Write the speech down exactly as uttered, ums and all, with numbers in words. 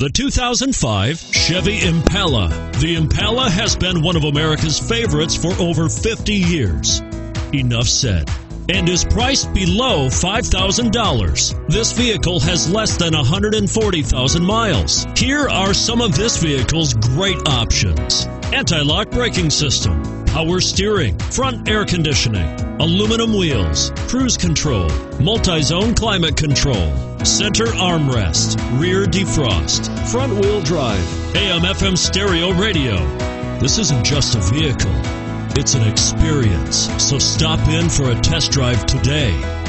The two thousand five Chevy Impala. The Impala has been one of America's favorites for over fifty years. Enough said. And is priced below five thousand dollars. This vehicle has less than one hundred forty thousand miles. Here are some of this vehicle's great options. Anti-lock braking system, power steering, front air conditioning, aluminum wheels, cruise control, multi-zone climate control, center armrest, rear defrost, front wheel drive, A M F M stereo radio. This isn't just a vehicle, it's an experience. So stop in for a test drive today.